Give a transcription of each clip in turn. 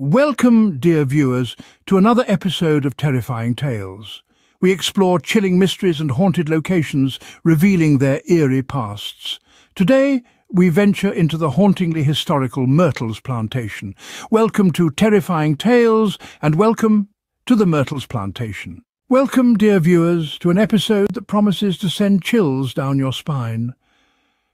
Welcome, dear viewers, to another episode of Terrifying Tales. We explore chilling mysteries and haunted locations, revealing their eerie pasts. Today, we venture into the hauntingly historical Myrtles Plantation. Welcome to Terrifying Tales, and welcome to the Myrtles Plantation. Welcome, dear viewers, to an episode that promises to send chills down your spine.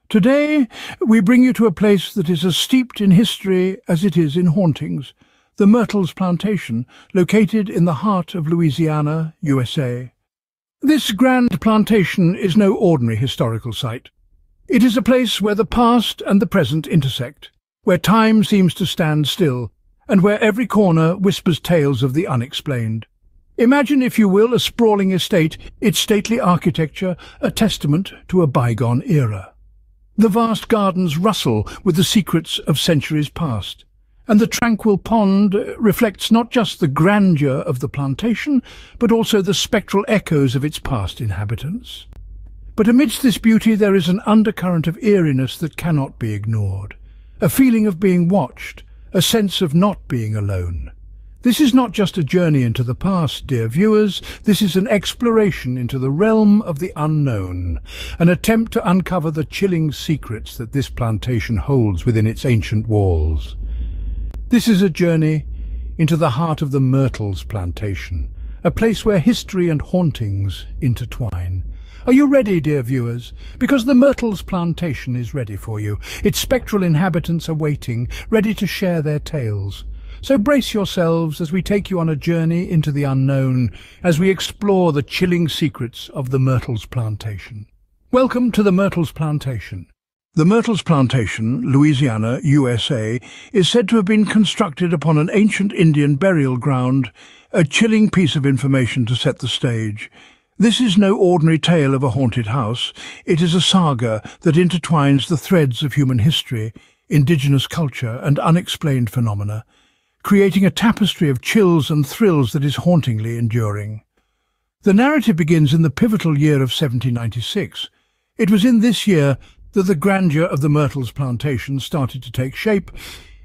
Today, we bring you to a place that is as steeped in history as it is in hauntings. The Myrtles Plantation, located in the heart of Louisiana, USA. This grand plantation is no ordinary historical site. It is a place where the past and the present intersect, where time seems to stand still, and where every corner whispers tales of the unexplained. Imagine, if you will, a sprawling estate, its stately architecture a testament to a bygone era. The vast gardens rustle with the secrets of centuries past. And the tranquil pond reflects not just the grandeur of the plantation, but also the spectral echoes of its past inhabitants. But amidst this beauty there is an undercurrent of eeriness that cannot be ignored, a feeling of being watched, a sense of not being alone. This is not just a journey into the past, dear viewers, this is an exploration into the realm of the unknown, an attempt to uncover the chilling secrets that this plantation holds within its ancient walls. This is a journey into the heart of the Myrtles Plantation, a place where history and hauntings intertwine. Are you ready, dear viewers? Because the Myrtles Plantation is ready for you. Its spectral inhabitants are waiting, ready to share their tales. So brace yourselves as we take you on a journey into the unknown, as we explore the chilling secrets of the Myrtles Plantation. Welcome to the Myrtles Plantation. The Myrtles Plantation, Louisiana, USA, is said to have been constructed upon an ancient Indian burial ground, a chilling piece of information to set the stage. This is no ordinary tale of a haunted house. It is a saga that intertwines the threads of human history, indigenous culture, and unexplained phenomena, creating a tapestry of chills and thrills that is hauntingly enduring. The narrative begins in the pivotal year of 1796. It was in this year that the grandeur of the Myrtles Plantation started to take shape,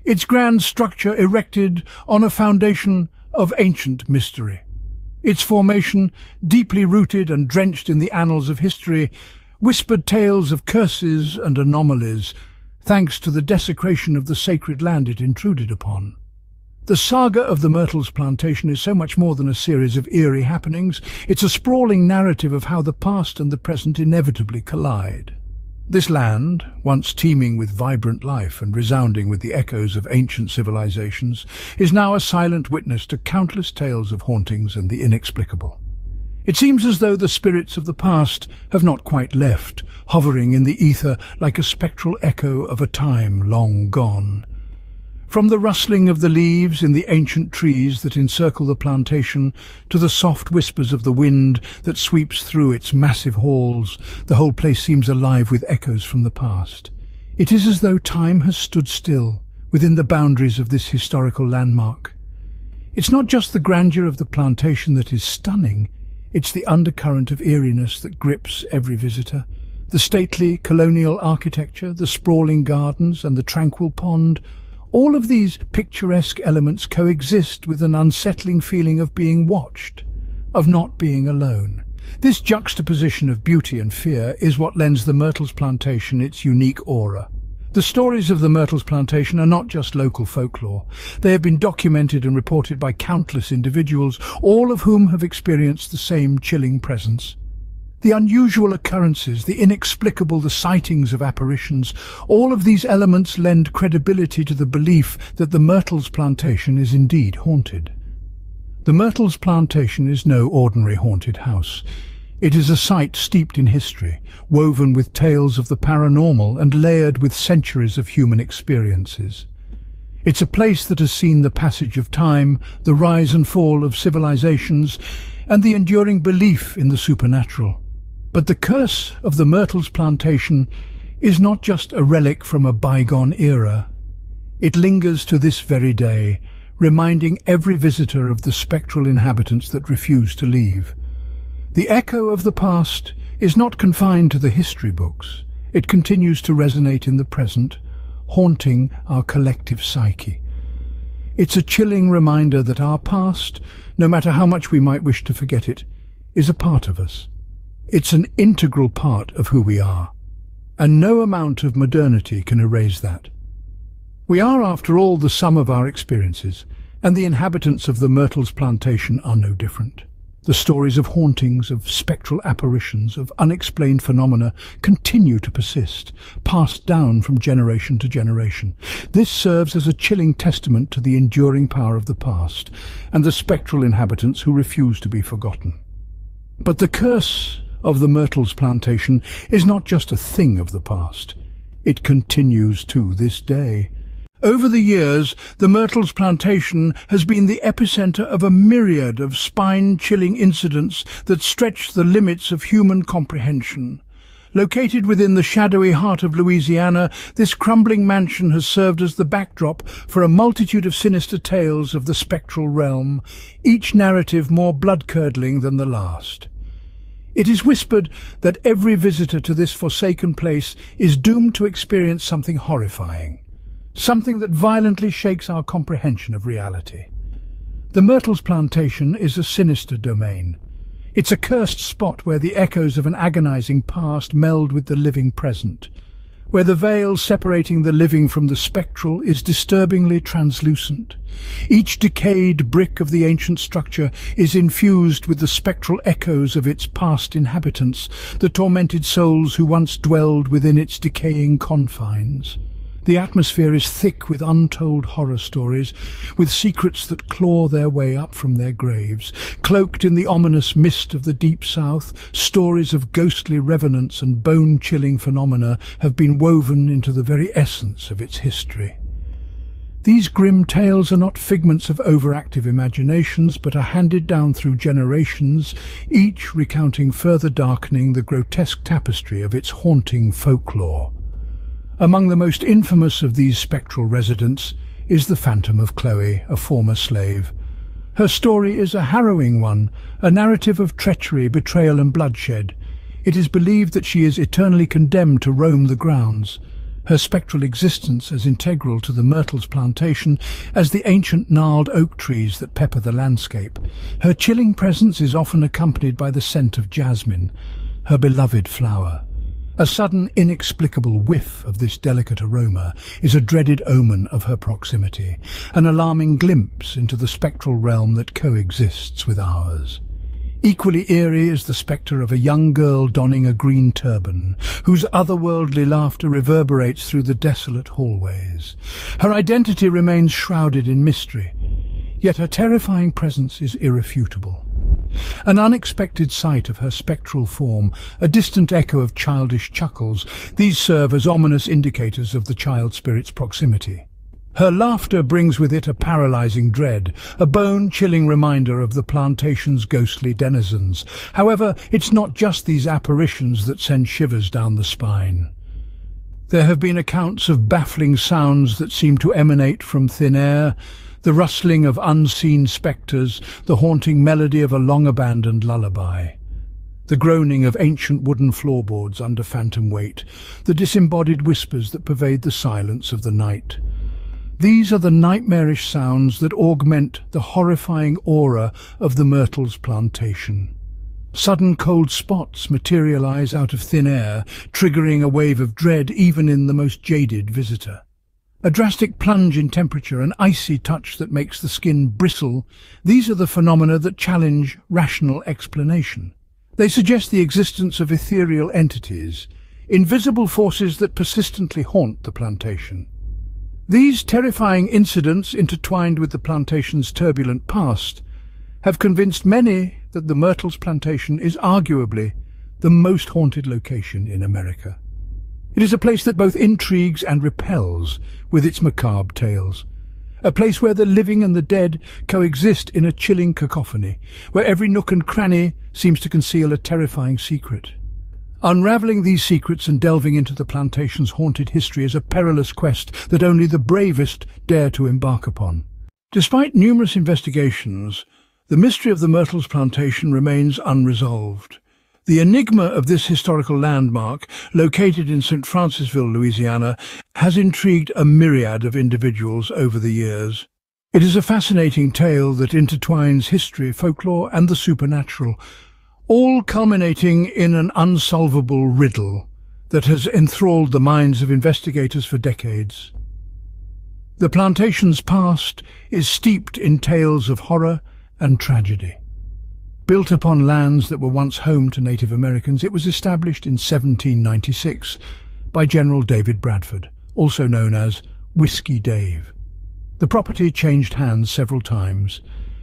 its grand structure erected on a foundation of ancient mystery. Its formation, deeply rooted and drenched in the annals of history, whispered tales of curses and anomalies, thanks to the desecration of the sacred land it intruded upon. The saga of the Myrtles Plantation is so much more than a series of eerie happenings. It's a sprawling narrative of how the past and the present inevitably collide. This land, once teeming with vibrant life and resounding with the echoes of ancient civilizations, is now a silent witness to countless tales of hauntings and the inexplicable. It seems as though the spirits of the past have not quite left, hovering in the ether like a spectral echo of a time long gone. From the rustling of the leaves in the ancient trees that encircle the plantation, to the soft whispers of the wind that sweeps through its massive halls, the whole place seems alive with echoes from the past. It is as though time has stood still within the boundaries of this historical landmark. It's not just the grandeur of the plantation that is stunning, it's the undercurrent of eeriness that grips every visitor. The stately colonial architecture, the sprawling gardens, and the tranquil pond, all of these picturesque elements coexist with an unsettling feeling of being watched, of not being alone. This juxtaposition of beauty and fear is what lends the Myrtles Plantation its unique aura. The stories of the Myrtles Plantation are not just local folklore. They have been documented and reported by countless individuals, all of whom have experienced the same chilling presence. The unusual occurrences, the inexplicable, the sightings of apparitions, all of these elements lend credibility to the belief that the Myrtles Plantation is indeed haunted. The Myrtles Plantation is no ordinary haunted house. It is a site steeped in history, woven with tales of the paranormal and layered with centuries of human experiences. It's a place that has seen the passage of time, the rise and fall of civilizations, and the enduring belief in the supernatural. But the curse of the Myrtles Plantation is not just a relic from a bygone era. It lingers to this very day, reminding every visitor of the spectral inhabitants that refuse to leave. The echo of the past is not confined to the history books. It continues to resonate in the present, haunting our collective psyche. It's a chilling reminder that our past, no matter how much we might wish to forget it, is a part of us. It's an integral part of who we are, and no amount of modernity can erase that. We are, after all, the sum of our experiences, and the inhabitants of the Myrtles Plantation are no different. The stories of hauntings, of spectral apparitions, of unexplained phenomena continue to persist, passed down from generation to generation. This serves as a chilling testament to the enduring power of the past and the spectral inhabitants who refuse to be forgotten. But the curse of the Myrtles Plantation is not just a thing of the past. It continues to this day. Over the years, the Myrtles Plantation has been the epicenter of a myriad of spine-chilling incidents that stretch the limits of human comprehension. Located within the shadowy heart of Louisiana, this crumbling mansion has served as the backdrop for a multitude of sinister tales of the spectral realm, each narrative more blood-curdling than the last. It is whispered that every visitor to this forsaken place is doomed to experience something horrifying, something that violently shakes our comprehension of reality. The Myrtles Plantation is a sinister domain. It's a cursed spot where the echoes of an agonizing past meld with the living present, where the veil separating the living from the spectral is disturbingly translucent. Each decayed brick of the ancient structure is infused with the spectral echoes of its past inhabitants, the tormented souls who once dwelled within its decaying confines. The atmosphere is thick with untold horror stories, with secrets that claw their way up from their graves. Cloaked in the ominous mist of the Deep South, stories of ghostly revenants and bone-chilling phenomena have been woven into the very essence of its history. These grim tales are not figments of overactive imaginations, but are handed down through generations, each recounting further darkening the grotesque tapestry of its haunting folklore. Among the most infamous of these spectral residents is the Phantom of Chloe, a former slave. Her story is a harrowing one, a narrative of treachery, betrayal and bloodshed. It is believed that she is eternally condemned to roam the grounds, her spectral existence as integral to the Myrtles Plantation as the ancient gnarled oak trees that pepper the landscape. Her chilling presence is often accompanied by the scent of jasmine, her beloved flower. A sudden, inexplicable whiff of this delicate aroma is a dreaded omen of her proximity, an alarming glimpse into the spectral realm that coexists with ours. Equally eerie is the spectre of a young girl donning a green turban, whose otherworldly laughter reverberates through the desolate hallways. Her identity remains shrouded in mystery, yet her terrifying presence is irrefutable. An unexpected sight of her spectral form, a distant echo of childish chuckles, these serve as ominous indicators of the child spirit's proximity. Her laughter brings with it a paralyzing dread, a bone-chilling reminder of the plantation's ghostly denizens. However, it's not just these apparitions that send shivers down the spine. There have been accounts of baffling sounds that seem to emanate from thin air, the rustling of unseen spectres, the haunting melody of a long-abandoned lullaby, the groaning of ancient wooden floorboards under phantom weight, the disembodied whispers that pervade the silence of the night. These are the nightmarish sounds that augment the horrifying aura of the Myrtles Plantation. Sudden cold spots materialize out of thin air, triggering a wave of dread even in the most jaded visitor. A drastic plunge in temperature, an icy touch that makes the skin bristle, these are the phenomena that challenge rational explanation. They suggest the existence of ethereal entities, invisible forces that persistently haunt the plantation. These terrifying incidents, intertwined with the plantation's turbulent past, have convinced many that the Myrtles Plantation is arguably the most haunted location in America. It is a place that both intrigues and repels with its macabre tales. A place where the living and the dead coexist in a chilling cacophony, where every nook and cranny seems to conceal a terrifying secret. Unraveling these secrets and delving into the plantation's haunted history is a perilous quest that only the bravest dare to embark upon. Despite numerous investigations, the mystery of the Myrtles Plantation remains unresolved. The enigma of this historical landmark, located in St. Francisville, Louisiana, has intrigued a myriad of individuals over the years. It is a fascinating tale that intertwines history, folklore, and the supernatural, all culminating in an unsolvable riddle that has enthralled the minds of investigators for decades. The plantation's past is steeped in tales of horror and tragedy. Built upon lands that were once home to Native Americans, it was established in 1796 by General David Bradford, also known as Whiskey Dave. The property changed hands several times,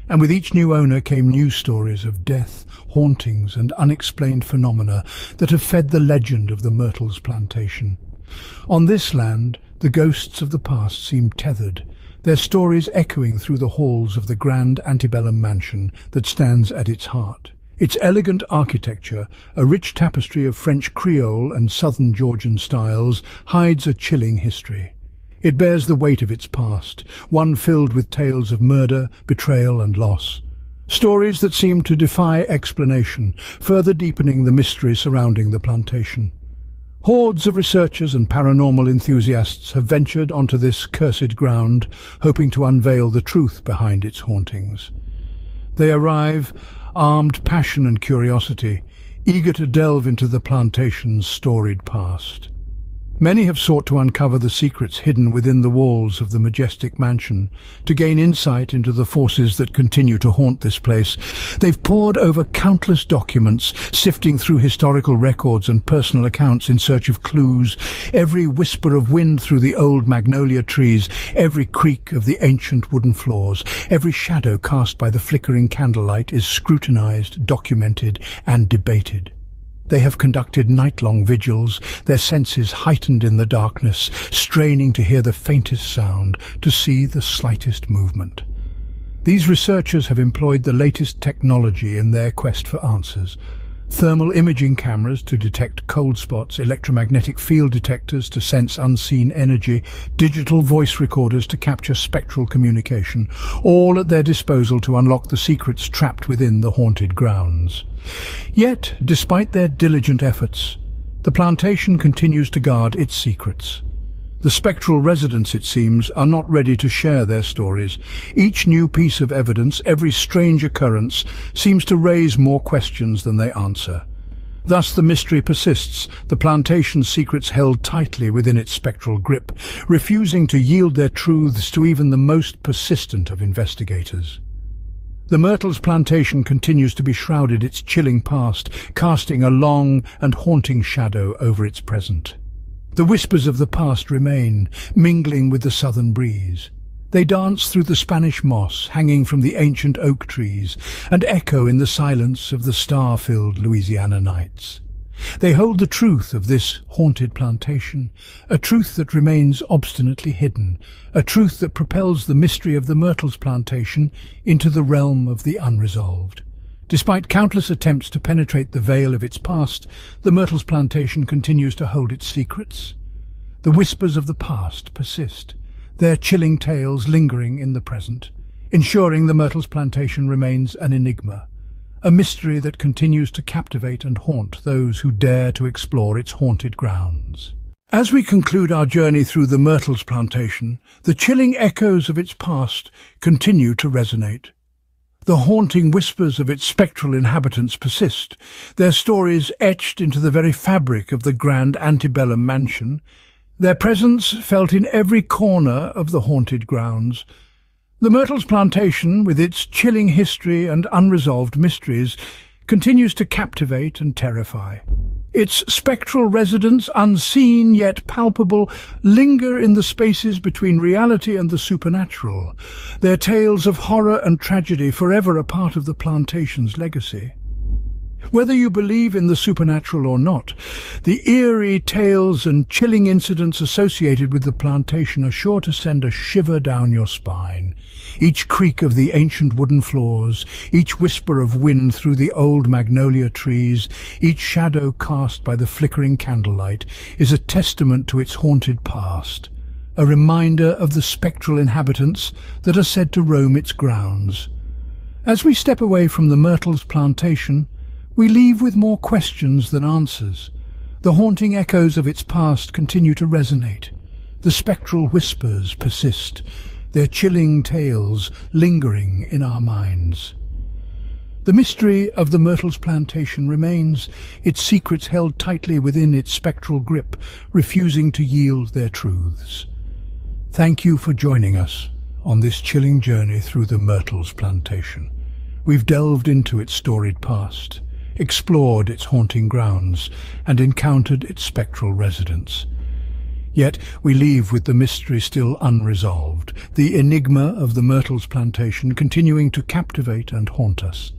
and with each new owner came new stories of death, hauntings, and unexplained phenomena that have fed the legend of the Myrtles Plantation. On this land, the ghosts of the past seem tethered, their stories echoing through the halls of the grand antebellum mansion that stands at its heart. Its elegant architecture, a rich tapestry of French Creole and southern Georgian styles, hides a chilling history. It bears the weight of its past, one filled with tales of murder, betrayal and loss. Stories that seem to defy explanation, further deepening the mystery surrounding the plantation. Hordes of researchers and paranormal enthusiasts have ventured onto this cursed ground, hoping to unveil the truth behind its hauntings. They arrive, armed passion and curiosity, eager to delve into the plantation's storied past. Many have sought to uncover the secrets hidden within the walls of the majestic mansion, to gain insight into the forces that continue to haunt this place. They've pored over countless documents, sifting through historical records and personal accounts in search of clues, every whisper of wind through the old magnolia trees, every creak of the ancient wooden floors, every shadow cast by the flickering candlelight is scrutinized, documented, and debated. They have conducted night-long vigils, their senses heightened in the darkness, straining to hear the faintest sound, to see the slightest movement. These researchers have employed the latest technology in their quest for answers. Thermal imaging cameras to detect cold spots, electromagnetic field detectors to sense unseen energy, digital voice recorders to capture spectral communication, all at their disposal to unlock the secrets trapped within the haunted grounds. Yet, despite their diligent efforts, the plantation continues to guard its secrets. The spectral residents, it seems, are not ready to share their stories. Each new piece of evidence, every strange occurrence, seems to raise more questions than they answer. Thus the mystery persists, the plantation's secrets held tightly within its spectral grip, refusing to yield their truths to even the most persistent of investigators. The Myrtles Plantation continues to be shrouded in its chilling past, casting a long and haunting shadow over its present. The whispers of the past remain, mingling with the southern breeze. They dance through the Spanish moss hanging from the ancient oak trees and echo in the silence of the star-filled Louisiana nights. They hold the truth of this haunted plantation, a truth that remains obstinately hidden, a truth that propels the mystery of the Myrtles Plantation into the realm of the unresolved. Despite countless attempts to penetrate the veil of its past, the Myrtles Plantation continues to hold its secrets. The whispers of the past persist, their chilling tales lingering in the present, ensuring the Myrtles Plantation remains an enigma, a mystery that continues to captivate and haunt those who dare to explore its haunted grounds. As we conclude our journey through the Myrtles Plantation, the chilling echoes of its past continue to resonate. The haunting whispers of its spectral inhabitants persist, their stories etched into the very fabric of the grand antebellum mansion, their presence felt in every corner of the haunted grounds. The Myrtles Plantation, with its chilling history and unresolved mysteries, continues to captivate and terrify. Its spectral residents, unseen yet palpable, linger in the spaces between reality and the supernatural, their tales of horror and tragedy forever a part of the plantation's legacy. Whether you believe in the supernatural or not, the eerie tales and chilling incidents associated with the plantation are sure to send a shiver down your spine. Each creak of the ancient wooden floors, each whisper of wind through the old magnolia trees, each shadow cast by the flickering candlelight is a testament to its haunted past, a reminder of the spectral inhabitants that are said to roam its grounds. As we step away from the Myrtles Plantation, we leave with more questions than answers. The haunting echoes of its past continue to resonate. The spectral whispers persist, their chilling tales lingering in our minds. The mystery of the Myrtles Plantation remains, its secrets held tightly within its spectral grip, refusing to yield their truths. Thank you for joining us on this chilling journey through the Myrtles Plantation. We've delved into its storied past, explored its haunting grounds, and encountered its spectral residents. Yet we leave with the mystery still unresolved, the enigma of the Myrtles Plantation continuing to captivate and haunt us.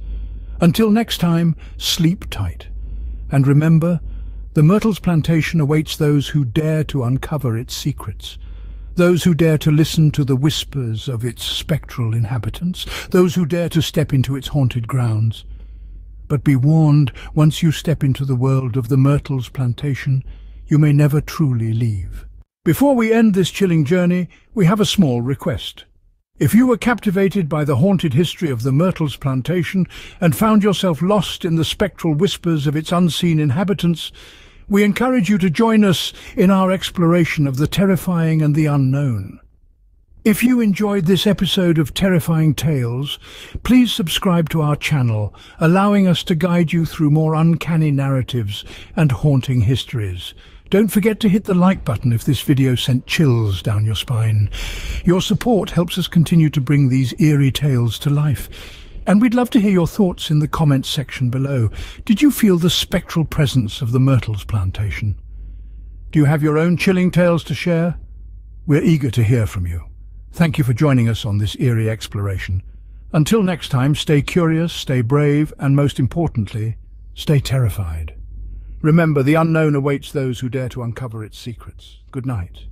Until next time, sleep tight. And remember, the Myrtles Plantation awaits those who dare to uncover its secrets, those who dare to listen to the whispers of its spectral inhabitants, those who dare to step into its haunted grounds. But be warned, once you step into the world of the Myrtles Plantation, you may never truly leave. Before we end this chilling journey, we have a small request. If you were captivated by the haunted history of the Myrtles Plantation and found yourself lost in the spectral whispers of its unseen inhabitants, we encourage you to join us in our exploration of the terrifying and the unknown. If you enjoyed this episode of Terrifying Tales, please subscribe to our channel, allowing us to guide you through more uncanny narratives and haunting histories. Don't forget to hit the like button if this video sent chills down your spine. Your support helps us continue to bring these eerie tales to life. And we'd love to hear your thoughts in the comments section below. Did you feel the spectral presence of the Myrtles Plantation? Do you have your own chilling tales to share? We're eager to hear from you. Thank you for joining us on this eerie exploration. Until next time, stay curious, stay brave, and most importantly, stay terrified. Remember, the unknown awaits those who dare to uncover its secrets. Good night.